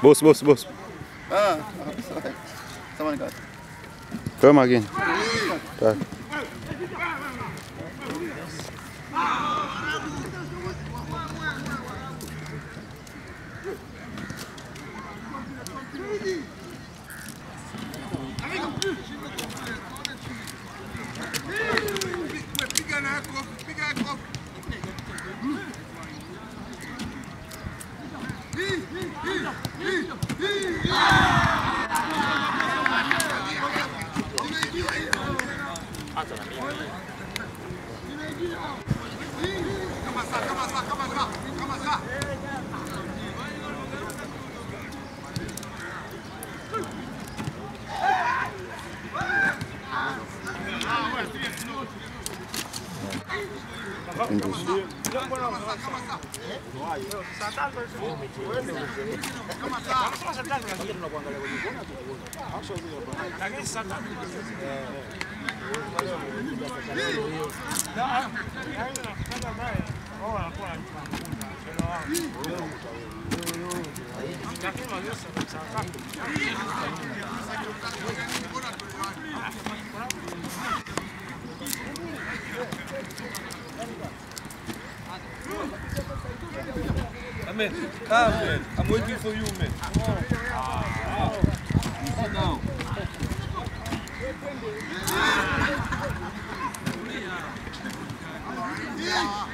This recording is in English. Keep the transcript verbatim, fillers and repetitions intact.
Boss, boss, boss. Ah, sorry. Someone got. Come again. Tak. Man, come man, I'm waiting for you, man. Now.